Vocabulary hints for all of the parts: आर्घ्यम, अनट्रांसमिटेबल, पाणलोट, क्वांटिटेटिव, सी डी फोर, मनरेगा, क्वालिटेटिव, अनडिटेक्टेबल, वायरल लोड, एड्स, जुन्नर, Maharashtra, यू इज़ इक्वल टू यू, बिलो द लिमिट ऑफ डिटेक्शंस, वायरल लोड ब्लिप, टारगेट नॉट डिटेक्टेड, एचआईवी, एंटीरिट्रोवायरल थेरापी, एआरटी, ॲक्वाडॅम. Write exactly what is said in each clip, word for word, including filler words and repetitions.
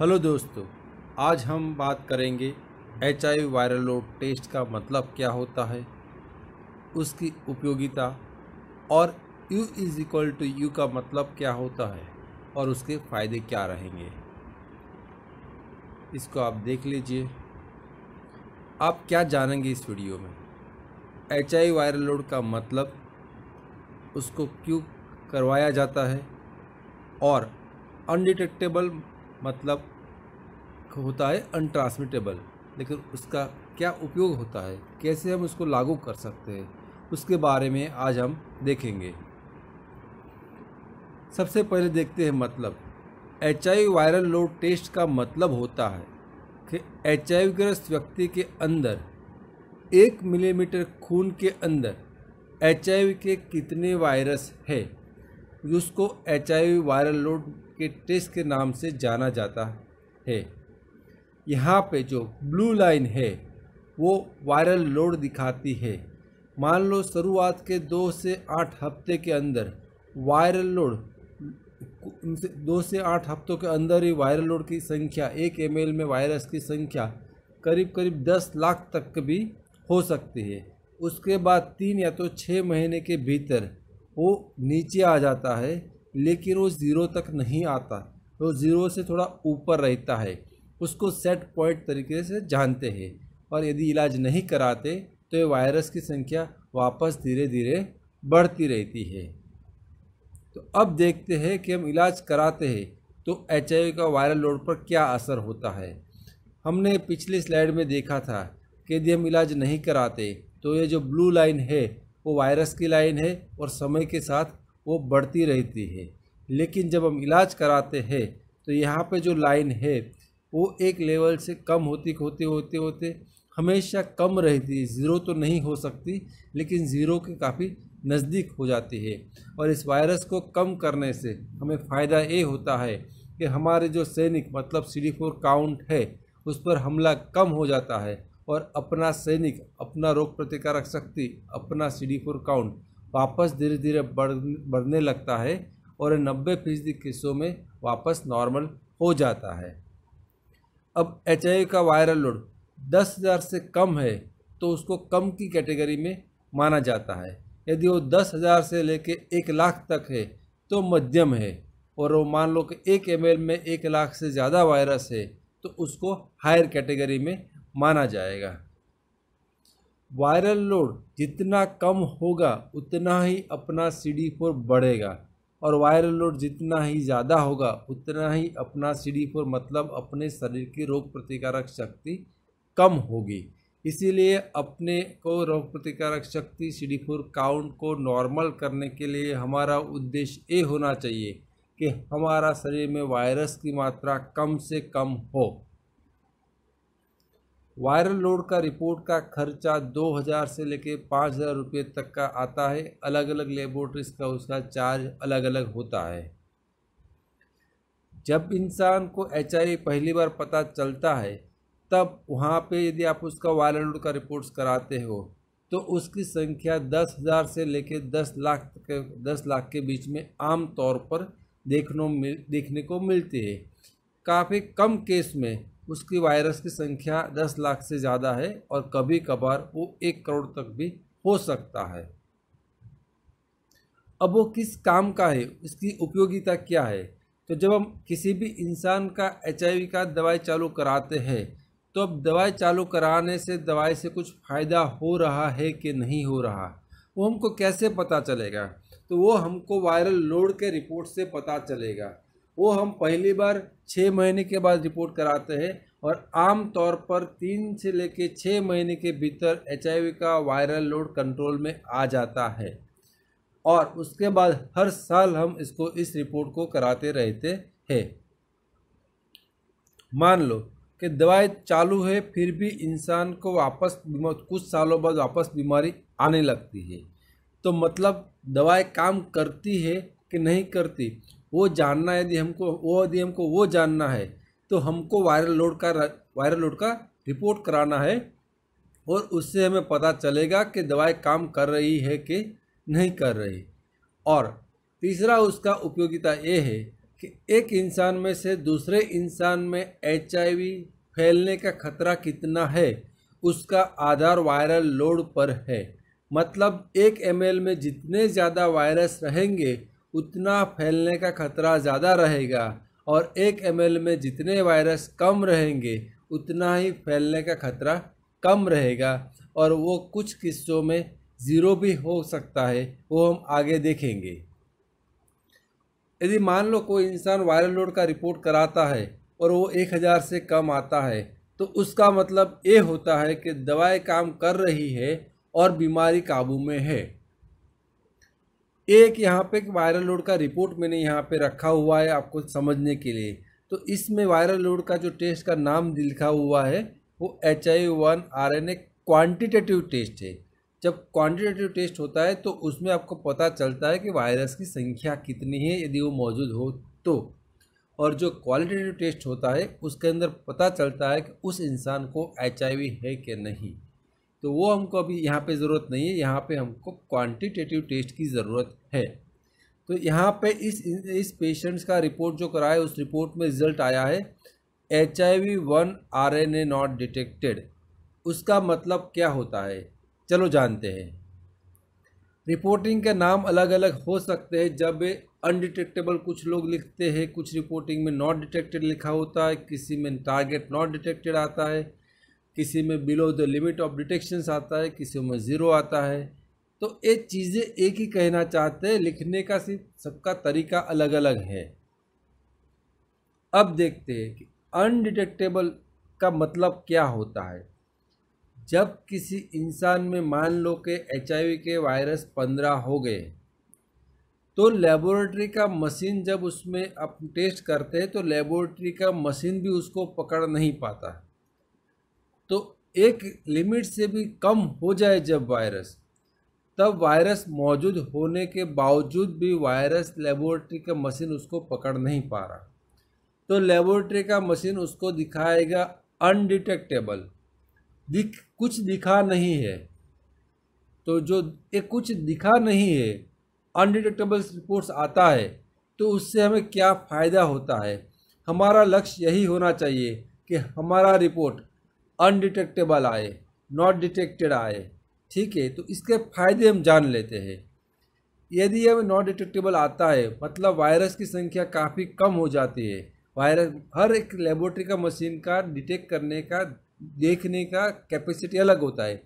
Hello दोस्तों, आज हम बात करेंगे एचआईवी वायरल लोड टेस्ट का मतलब क्या होता है, उसकी उपयोगिता और यू इज़ इक्वल टू यू का मतलब क्या होता है और उसके फ़ायदे क्या रहेंगे। इसको आप देख लीजिए। आप क्या जानेंगे इस वीडियो में? एचआईवी वायरल लोड का मतलब, उसको क्यों करवाया जाता है, और अनडिटेक्टेबल मतलब होता है अनट्रांसमिटेबल, लेकिन उसका क्या उपयोग होता है, कैसे हम उसको लागू कर सकते हैं, उसके बारे में आज हम देखेंगे। सबसे पहले देखते हैं मतलब। एचआईवी वायरल लोड टेस्ट का मतलब होता है कि एचआईवी ग्रस्त व्यक्ति के अंदर एक मिलीमीटर खून के अंदर एचआईवी के कितने वायरस है, जिसको एचआईवी वायरल लोड के टेस्ट के नाम से जाना जाता है। यहाँ पे जो ब्लू लाइन है वो वायरल लोड दिखाती है। मान लो शुरुआत के दो से आठ हफ्ते के अंदर वायरल लोड, दो से आठ हफ्तों के अंदर ही वायरल लोड की संख्या, एक एम एल में वायरस की संख्या करीब करीब दस लाख तक भी हो सकती है। उसके बाद तीन या तो छः महीने के भीतर वो नीचे आ जाता है, लेकिन वो ज़ीरो तक नहीं आता, वो ज़ीरो से थोड़ा ऊपर रहता है। उसको सेट पॉइंट तरीके से जानते हैं, और यदि इलाज नहीं कराते तो ये वायरस की संख्या वापस धीरे धीरे बढ़ती रहती है। तो अब देखते हैं कि हम इलाज कराते हैं तो एचआईवी का वायरल लोड पर क्या असर होता है। हमने पिछली स्लाइड में देखा था कि यदि हम इलाज नहीं कराते तो ये जो ब्लू लाइन है वो वायरस की लाइन है, और समय के साथ वो बढ़ती रहती है। लेकिन जब हम इलाज कराते हैं तो यहाँ पे जो लाइन है वो एक लेवल से कम होती होते होते होते हमेशा कम रहती है। ज़ीरो तो नहीं हो सकती, लेकिन ज़ीरो के काफ़ी नज़दीक हो जाती है। और इस वायरस को कम करने से हमें फ़ायदा ये होता है कि हमारे जो सैनिक मतलब सी डी फोर काउंट है उस पर हमला कम हो जाता है, और अपना सैनिक, अपना रोग प्रतिकारक शक्ति, अपना सी डी फोर काउंट वापस धीरे धीरे बढ़ बढ़ने लगता है, और नब्बे फीसदी केसों में वापस नॉर्मल हो जाता है। अब एचआईवी का वायरल लोड दस हज़ार से कम है तो उसको कम की कैटेगरी में माना जाता है। यदि वो दस हज़ार से लेके एक लाख तक है तो मध्यम है, और वो मान लो कि एक एम एल में एक लाख से ज़्यादा वायरस है तो उसको हायर कैटेगरी में माना जाएगा। वायरल लोड जितना कम होगा उतना ही अपना सी डी फोर बढ़ेगा, और वायरल लोड जितना ही ज़्यादा होगा उतना ही अपना सी डी फोर मतलब अपने शरीर की रोग प्रतिकारक शक्ति कम होगी। इसीलिए अपने को रोग प्रतिकारक शक्ति सी डी फोर काउंट को नॉर्मल करने के लिए हमारा उद्देश्य ये होना चाहिए कि हमारा शरीर में वायरस की मात्रा कम से कम हो। वायरल लोड का रिपोर्ट का खर्चा दो हज़ार से लेके पाँच हज़ार रुपये तक का आता है। अलग अलग लेबोरेटरीज का उसका चार्ज अलग अलग होता है। जब इंसान को एचआईवी पहली बार पता चलता है तब वहाँ पे यदि आप उसका वायरल लोड का रिपोर्ट्स कराते हो तो उसकी संख्या दस हज़ार से लेके दस लाख के दस लाख के बीच में आम तौर पर देखने मिल देखने को मिलती है। काफ़ी कम केस में उसकी वायरस की संख्या दस लाख से ज़्यादा है, और कभी कभार वो एक करोड़ तक भी हो सकता है। अब वो किस काम का है, इसकी उपयोगिता क्या है? तो जब हम किसी भी इंसान का एचआईवी का दवाई चालू कराते हैं तो अब दवाई चालू कराने से दवाई से कुछ फ़ायदा हो रहा है कि नहीं हो रहा, वो हमको कैसे पता चलेगा? तो वो हमको वायरल लोड के रिपोर्ट से पता चलेगा। वो हम पहली बार छः महीने के बाद रिपोर्ट कराते हैं, और आम तौर पर तीन से लेके छः महीने के भीतर एचआईवी का वायरल लोड कंट्रोल में आ जाता है, और उसके बाद हर साल हम इसको इस रिपोर्ट को कराते रहते हैं। मान लो कि दवाई चालू है फिर भी इंसान को वापस कुछ सालों बाद वापस बीमारी आने लगती है, तो मतलब दवाई काम करती है कि नहीं करती वो जानना, यदि हमको वो यदि हमको वो जानना है तो हमको वायरल लोड का वायरल लोड का रिपोर्ट कराना है, और उससे हमें पता चलेगा कि दवाई काम कर रही है कि नहीं कर रही। और तीसरा उसका उपयोगिता ये है कि एक इंसान में से दूसरे इंसान में एचआईवी फैलने का खतरा कितना है उसका आधार वायरल लोड पर है। मतलब एक एम एल में जितने ज़्यादा वायरस रहेंगे उतना फैलने का खतरा ज़्यादा रहेगा और एक एम एल में जितने वायरस कम रहेंगे उतना ही फैलने का खतरा कम रहेगा और वो कुछ किस्सों में ज़ीरो भी हो सकता है, वो हम आगे देखेंगे। यदि मान लो कोई इंसान वायरल लोड का रिपोर्ट कराता है और वो एक हज़ार से कम आता है तो उसका मतलब ये होता है कि दवाएं काम कर रही है और बीमारी काबू में है। एक यहाँ पे वायरल लोड का रिपोर्ट मैंने यहाँ पे रखा हुआ है आपको समझने के लिए। तो इसमें वायरल लोड का जो टेस्ट का नाम लिखा हुआ है वो एचआईवी वन आर एन एक क्वांटिटेटिव टेस्ट है। जब क्वांटिटेटिव टेस्ट होता है तो उसमें आपको पता चलता है कि वायरस की संख्या कितनी है यदि वो मौजूद हो तो, और जो क्वालिटेटिव टेस्ट होता है उसके अंदर पता चलता है कि उस इंसान को एचआईवी है कि नहीं। तो वो हमको अभी यहाँ पे ज़रूरत नहीं है, यहाँ पे हमको क्वांटिटेटिव टेस्ट की ज़रूरत है। तो यहाँ पे इस इस पेशेंट्स का रिपोर्ट जो कराया उस रिपोर्ट में रिजल्ट आया है एचआईवी one R N A not detected. उसका मतलब क्या होता है चलो जानते हैं। रिपोर्टिंग के नाम अलग अलग हो सकते हैं। जब अनडिटेक्टेबल कुछ लोग लिखते हैं, कुछ रिपोर्टिंग में नॉट डिटेक्टेड लिखा होता है, किसी में टारगेट नॉट डिटेक्टेड आता है, किसी में बिलो द लिमिट ऑफ डिटेक्शंस आता है, किसी में ज़ीरो आता है। तो ये चीज़ें एक ही कहना चाहते हैं, लिखने का सिर्फ सबका तरीका अलग अलग है। अब देखते हैं कि अनडिटेक्टेबल का मतलब क्या होता है। जब किसी इंसान में मान लो कि एचआईवी के वायरस पंद्रह हो गए तो लेबोरेटरी का मशीन जब उसमें आप टेस्ट करते हैं तो लेबोरेटरी का मशीन भी उसको पकड़ नहीं पाता। तो एक लिमिट से भी कम हो जाए जब वायरस, तब वायरस मौजूद होने के बावजूद भी वायरस लेबोरेटरी का मशीन उसको पकड़ नहीं पा रहा तो लेबोरेटरी का मशीन उसको दिखाएगा अनडिटेक्टेबल। दिख कुछ दिखा नहीं है, तो जो एक कुछ दिखा नहीं है अनडिटेक्टेबल रिपोर्ट्स आता है तो उससे हमें क्या फ़ायदा होता है। हमारा लक्ष्य यही होना चाहिए कि हमारा रिपोर्ट अनडिटेक्टेबल आए, नॉट डिटेक्टेड आए, ठीक है। तो इसके फ़ायदे हम जान लेते हैं। यदि हमें नॉट डिटेक्टेबल आता है मतलब वायरस की संख्या काफ़ी कम हो जाती है। वायरस हर एक लेबोरेटरी का मशीन का डिटेक्ट करने का देखने का कैपेसिटी अलग होता है।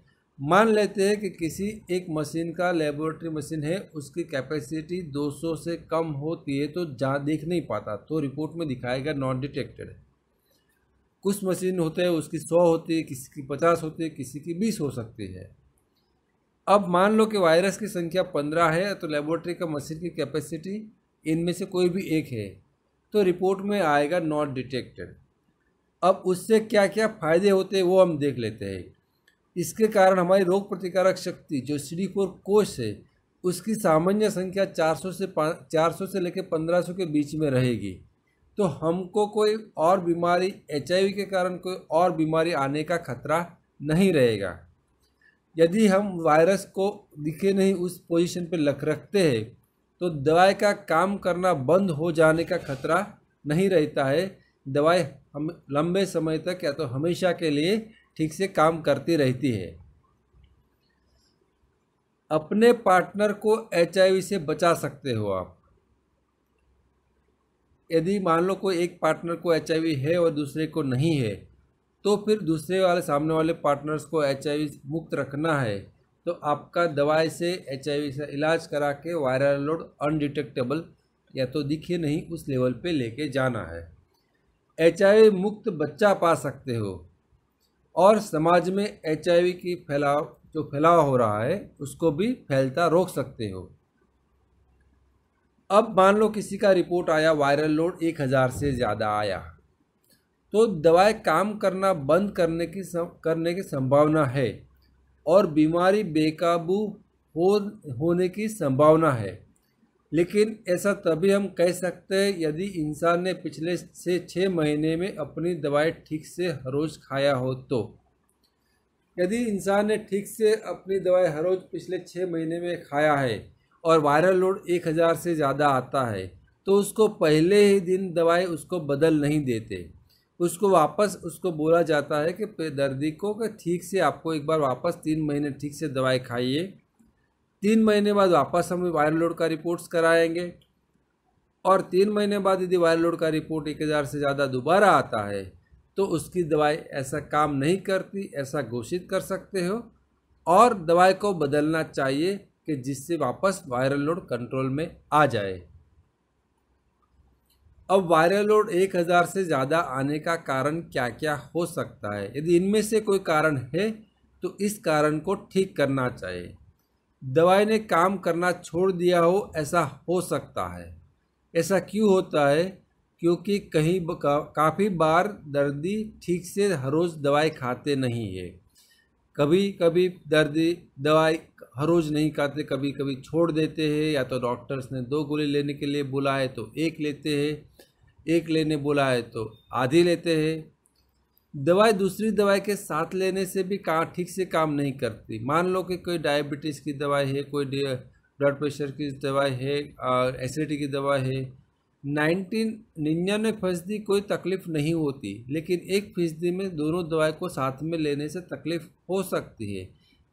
मान लेते हैं कि किसी एक मशीन का लेबोरेटरी मशीन है उसकी कैपेसिटी दो सौ से कम होती है तो जहाँ देख नहीं पाता तो रिपोर्ट में दिखाएगा नॉट डिटेक्टेड। कुछ मशीन होते हैं उसकी सौ होती है, किसी की पचास होती है, किसी की बीस हो सकती है। अब मान लो कि वायरस की संख्या पंद्रह है तो लेबोरेटरी का मशीन की कैपेसिटी इनमें से कोई भी एक है तो रिपोर्ट में आएगा नॉट डिटेक्टेड। अब उससे क्या क्या फ़ायदे होते हैं वो हम देख लेते हैं। इसके कारण हमारी रोग प्रतिकारक शक्ति जो सी डी फोर कोष है उसकी सामान्य संख्या चार सौ से पाँच चार सौ से लेकर पंद्रह सौ के बीच में रहेगी। तो हमको कोई और बीमारी एचआईवी के कारण कोई और बीमारी आने का खतरा नहीं रहेगा। यदि हम वायरस को दिखे नहीं उस पोजीशन पर लग रखते हैं तो दवाई का काम करना बंद हो जाने का खतरा नहीं रहता है। दवाई हम लंबे समय तक या तो हमेशा के लिए ठीक से काम करती रहती है। अपने पार्टनर को एचआईवी से बचा सकते हो आप। यदि मान लो कोई एक पार्टनर को एचआईवी है और दूसरे को नहीं है तो फिर दूसरे वाले सामने वाले पार्टनर्स को एचआईवी मुक्त रखना है तो आपका दवाई से एचआईवी से इलाज करा के वायरल लोड अनडिटेक्टेबल या तो दिखे नहीं उस लेवल पे लेके जाना है। एचआईवी मुक्त बच्चा पा सकते हो और समाज में एचआईवी की फैलाव जो फैलाव हो रहा है उसको भी फैलता रोक सकते हो। अब मान लो किसी का रिपोर्ट आया वायरल लोड एक हज़ार से ज़्यादा आया तो दवाएं काम करना बंद करने की करने की संभावना है और बीमारी बेकाबू हो होने की संभावना है। लेकिन ऐसा तभी हम कह सकते हैं यदि इंसान ने पिछले से छः महीने में अपनी दवाएं ठीक से हर रोज़ खाया हो तो। यदि इंसान ने ठीक से अपनी दवाएं हर रोज़ पिछले छः महीने में खाया है और वायरल लोड एक हज़ार से ज़्यादा आता है तो उसको पहले ही दिन दवाई उसको बदल नहीं देते, उसको वापस उसको बोला जाता है कि दर्दी को कि ठीक से आपको एक बार वापस तीन महीने ठीक से दवाई खाइए, तीन महीने बाद वापस हम वायरल लोड का रिपोर्ट्स कराएंगे और तीन महीने बाद यदि वायरल लोड का रिपोर्ट एक हज़ार से ज़्यादा दोबारा आता है तो उसकी दवाई ऐसा काम नहीं करती, ऐसा घोषित कर सकते हो और दवाई को बदलना चाहिए कि जिससे वापस वायरल लोड कंट्रोल में आ जाए। अब वायरल लोड एक हज़ार से ज़्यादा आने का कारण क्या क्या हो सकता है? यदि इनमें से कोई कारण है तो इस कारण को ठीक करना चाहिए। दवाई ने काम करना छोड़ दिया हो, ऐसा हो सकता है। ऐसा क्यों होता है? क्योंकि कहीं का, काफ़ी बार दर्दी ठीक से हर रोज़ दवाई खाते नहीं है, कभी कभी दर्दी दवाई हर रोज़ नहीं खाते, कभी कभी छोड़ देते हैं, या तो डॉक्टर्स ने दो गोली लेने के लिए बोला है तो एक लेते हैं, एक लेने बोला है तो आधी लेते हैं। दवाई दूसरी दवाई के साथ लेने से भी का ठीक से काम नहीं करती। मान लो कि कोई डायबिटीज़ की दवाई है, कोई ब्लड प्रेशर की दवाई है, एसिडिटी की दवाई है, नाइनटीन निन्यानवे फीसदी कोई तकलीफ़ नहीं होती, लेकिन एक फीसदी में दोनों दवाई को साथ में लेने से तकलीफ़ हो सकती है।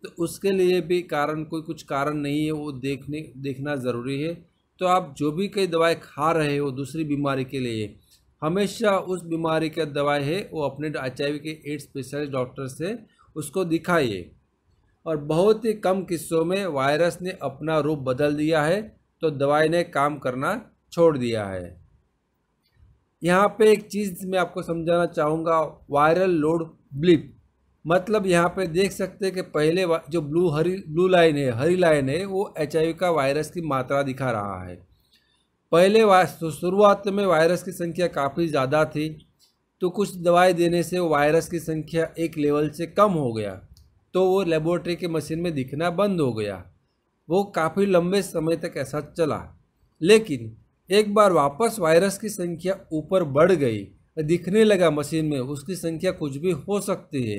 तो उसके लिए भी कारण कोई कुछ कारण नहीं है, वो देखने देखना ज़रूरी है। तो आप जो भी कोई दवाई खा रहे हो दूसरी बीमारी के लिए, हमेशा उस बीमारी का दवाई है वो अपने एचआईवी के एड्स स्पेशलिस्ट डॉक्टर से उसको दिखाइए। और बहुत ही कम किस्सों में वायरस ने अपना रूप बदल दिया है तो दवाई ने काम करना छोड़ दिया है। यहाँ पे एक चीज़ मैं आपको समझाना चाहूँगा, वायरल लोड ब्लिप मतलब यहाँ पे देख सकते हैं कि पहले जो ब्लू हरी ब्लू लाइन है, हरी लाइन है, वो एचआईवी का वायरस की मात्रा दिखा रहा है। पहले शुरुआत में वायरस की संख्या काफ़ी ज़्यादा थी तो कुछ दवाई देने से वायरस की संख्या एक लेवल से कम हो गया तो वो लेबोरेटरी के मशीन में दिखना बंद हो गया। वो काफ़ी लंबे समय तक ऐसा चला, लेकिन एक बार वापस वायरस की संख्या ऊपर बढ़ गई, दिखने लगा मशीन में, उसकी संख्या कुछ भी हो सकती है,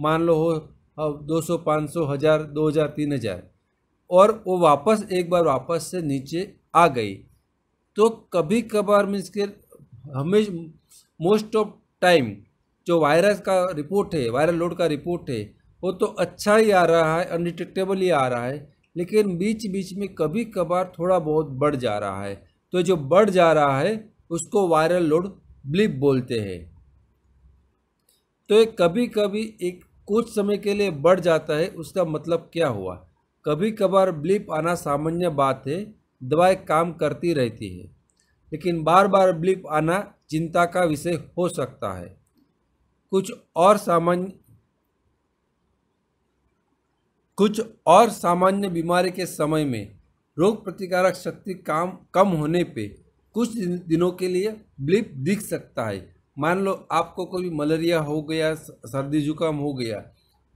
मान लो हो दो सौ पाँच सौ हज़ार दो हज़ार तीन हज़ार और वो वापस एक बार वापस से नीचे आ गई। तो कभी कभार मीन्स के हमेशा मोस्ट ऑफ टाइम जो वायरस का रिपोर्ट है, वायरल लोड का रिपोर्ट है, वो तो अच्छा ही आ रहा है, अनडिटेक्टेबल ही आ रहा है, लेकिन बीच बीच में कभी कभार थोड़ा बहुत बढ़ जा रहा है। तो जो बढ़ जा रहा है उसको वायरल लोड ब्लिप बोलते हैं। तो एक कभी कभी एक कुछ समय के लिए बढ़ जाता है, उसका मतलब क्या हुआ? कभी कभार ब्लिप आना सामान्य बात है, दवाई काम करती रहती है, लेकिन बार बार ब्लिप आना चिंता का विषय हो सकता है। कुछ और सामान्य कुछ और सामान्य बीमारी के समय में रोग प्रतिकारक शक्ति काम कम होने पे कुछ दिनों के लिए ब्लिप दिख सकता है। मान लो आपको कोई मलेरिया हो गया, सर्दी जुकाम हो गया,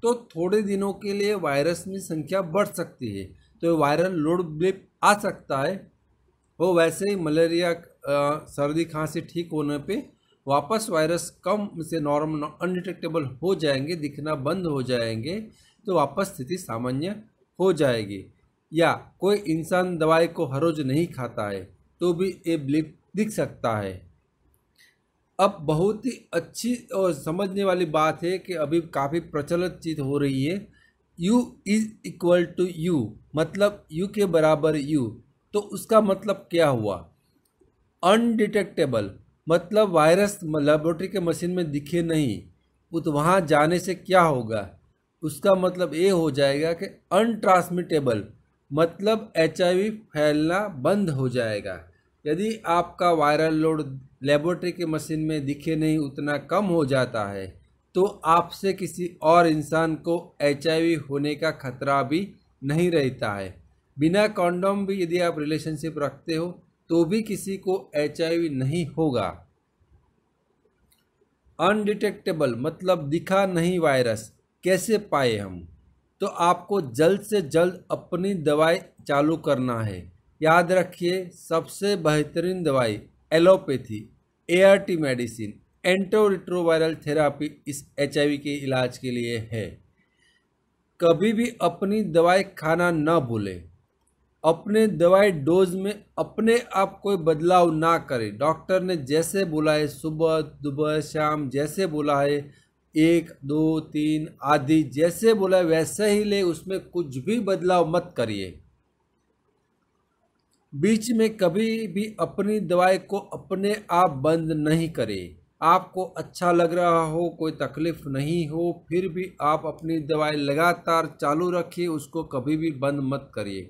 तो थोड़े दिनों के लिए वायरस में संख्या बढ़ सकती है तो वायरल लोड ब्लिप आ सकता है। वो वैसे ही मलेरिया सर्दी खांसी ठीक होने पे वापस वायरस कम से नॉर्मल अनडिटेक्टेबल हो जाएंगे, दिखना बंद हो जाएंगे, तो वापस स्थिति सामान्य हो जाएगी। या कोई इंसान दवाई को हर रोज नहीं खाता है तो भी ये ब्लिप दिख सकता है। अब बहुत ही अच्छी और समझने वाली बात है कि अभी काफ़ी प्रचलित चीज़ हो रही है, यू इज़ इक्वल टू यू मतलब यू के बराबर यू। तो उसका मतलब क्या हुआ? अनडिटेक्टेबल मतलब वायरस लेबोरेटरी के मशीन में दिखे नहीं, वो तो वहाँ जाने से क्या होगा? उसका मतलब ये हो जाएगा कि अनट्रांसमिटेबल मतलब एचआईवी फैलना बंद हो जाएगा। यदि आपका वायरल लोड लेबोरेटरी के मशीन में दिखे नहीं उतना कम हो जाता है तो आपसे किसी और इंसान को एचआईवी होने का खतरा भी नहीं रहता है। बिना कॉन्डोम भी यदि आप रिलेशनशिप रखते हो तो भी किसी को एचआईवी नहीं होगा। अनडिटेक्टेबल मतलब दिखा नहीं वायरस, कैसे पाए हम? तो आपको जल्द से जल्द अपनी दवाई चालू करना है। याद रखिए, सबसे बेहतरीन दवाई allopathy, एआरटी medicine, एंटीरिट्रोवायरल थेरापी इस एचआईवी के इलाज के लिए है। कभी भी अपनी दवाई खाना ना भूलें। अपने दवाई डोज में अपने आप कोई बदलाव ना करें। डॉक्टर ने जैसे बोला है, सुबह दोपहर शाम जैसे बोला है, एक दो तीन आदि जैसे बोला है वैसे ही ले, उसमें कुछ भी बदलाव मत करिए। बीच में कभी भी अपनी दवाई को अपने आप बंद नहीं करें। आपको अच्छा लग रहा हो, कोई तकलीफ नहीं हो, फिर भी आप अपनी दवाई लगातार चालू रखिए, उसको कभी भी बंद मत करिए।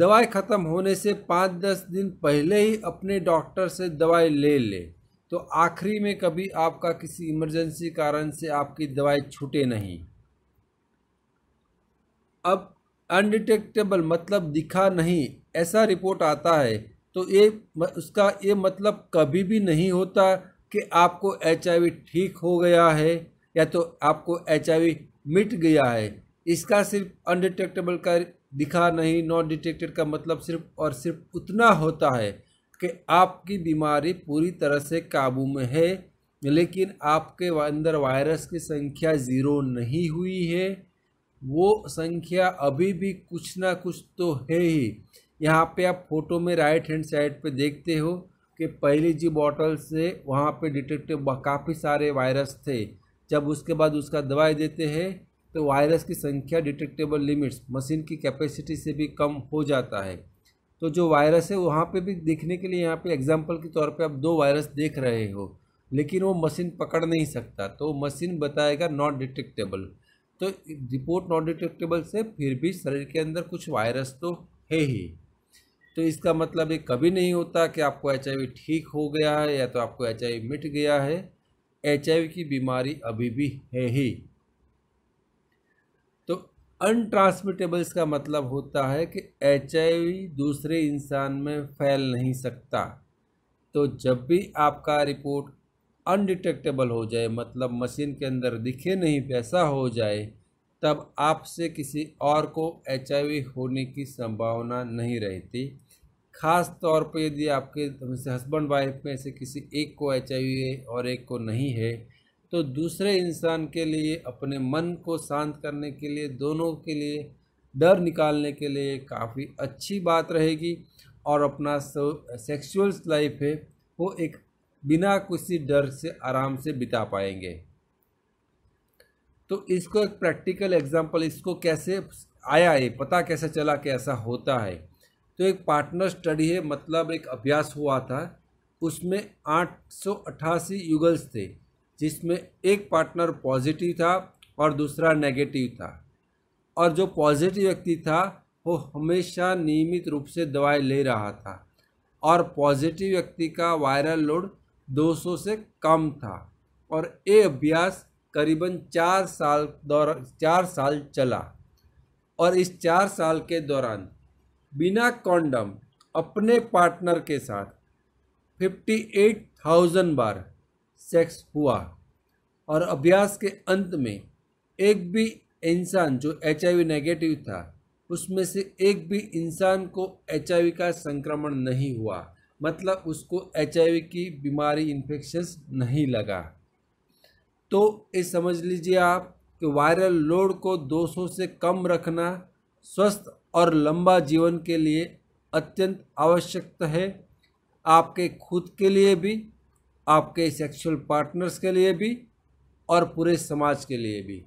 दवाई ख़त्म होने से पाँच दस दिन पहले ही अपने डॉक्टर से दवाई ले लें, तो आखिरी में कभी आपका किसी इमरजेंसी कारण से आपकी दवाई छूटे नहीं। अब अनडिटेक्टेबल मतलब दिखा नहीं, ऐसा रिपोर्ट आता है तो ये उसका ये मतलब कभी भी नहीं होता कि आपको एचआईवी ठीक हो गया है या तो आपको एचआईवी मिट गया है। इसका सिर्फ अनडिटेक्टेबल का दिखा नहीं, नॉट डिटेक्टेड का मतलब सिर्फ और सिर्फ उतना होता है कि आपकी बीमारी पूरी तरह से काबू में है, लेकिन आपके अंदर वायरस की संख्या ज़ीरो नहीं हुई है, वो संख्या अभी भी कुछ ना कुछ तो है ही। यहाँ पे आप फोटो में राइट हैंड साइड पे देखते हो कि पहली जी बॉटल से वहाँ पे डिटेक्टेड काफ़ी सारे वायरस थे। जब उसके बाद उसका दवाई देते हैं तो वायरस की संख्या डिटेक्टेबल लिमिट्स मशीन की कैपेसिटी से भी कम हो जाता है। तो जो वायरस है वहाँ पे भी देखने के लिए यहाँ पे एग्जांपल के तौर पे आप दो वायरस देख रहे हो, लेकिन वो मशीन पकड़ नहीं सकता, तो मशीन बताएगा नॉट डिटेक्टेबल। तो रिपोर्ट नॉट डिटेक्टेबल से फिर भी शरीर के अंदर कुछ वायरस तो है ही। तो इसका मतलब ये कभी नहीं होता कि आपको एचआईवी ठीक हो गया है या तो आपको एचआईवी मिट गया है। एचआईवी की बीमारी अभी भी है ही। तो अनट्रांसमिटेबल्स का मतलब होता है कि एचआईवी दूसरे इंसान में फैल नहीं सकता। तो जब भी आपका रिपोर्ट अनडिटेक्टेबल हो जाए, मतलब मशीन के अंदर दिखे नहीं वैसा हो जाए, तब आपसे किसी और को एचआईवी होने की संभावना नहीं रहती। ख़ास तौर पर यदि आपके जैसे हस्बैंड वाइफ में से किसी एक को एचआईवी है और एक को नहीं है, तो दूसरे इंसान के लिए अपने मन को शांत करने के लिए, दोनों के लिए डर निकालने के लिए काफ़ी अच्छी बात रहेगी। और अपना सेक्सुअल लाइफ है वो एक बिना किसी डर से आराम से बिता पाएंगे। तो इसको एक प्रैक्टिकल एग्जांपल, इसको कैसे आया है, पता कैसे चला कि ऐसा होता है। तो एक पार्टनर स्टडी है, मतलब एक अभ्यास हुआ था, उसमें आठ सौ अट्ठासी युगल्स थे, जिसमें एक पार्टनर पॉजिटिव था और दूसरा नेगेटिव था। और जो पॉजिटिव व्यक्ति था वो हमेशा नियमित रूप से दवाई ले रहा था और पॉजिटिव व्यक्ति का वायरल लोड दो सौ से कम था। और ये अभ्यास करीबन चार साल दौरान चार साल चला। और इस चार साल के दौरान बिना कॉन्डम अपने पार्टनर के साथ अट्ठावन हज़ार बार सेक्स हुआ। और अभ्यास के अंत में एक भी इंसान जो एचआईवी नेगेटिव था, उसमें से एक भी इंसान को एचआईवी का संक्रमण नहीं हुआ, मतलब उसको एचआईवी की बीमारी इन्फेक्शंस नहीं लगा। तो ये समझ लीजिए आप कि वायरल लोड को दो सौ से कम रखना स्वस्थ और लंबा जीवन के लिए अत्यंत आवश्यक है, आपके खुद के लिए भी, आपके सेक्सुअल पार्टनर्स के लिए भी और पूरे समाज के लिए भी।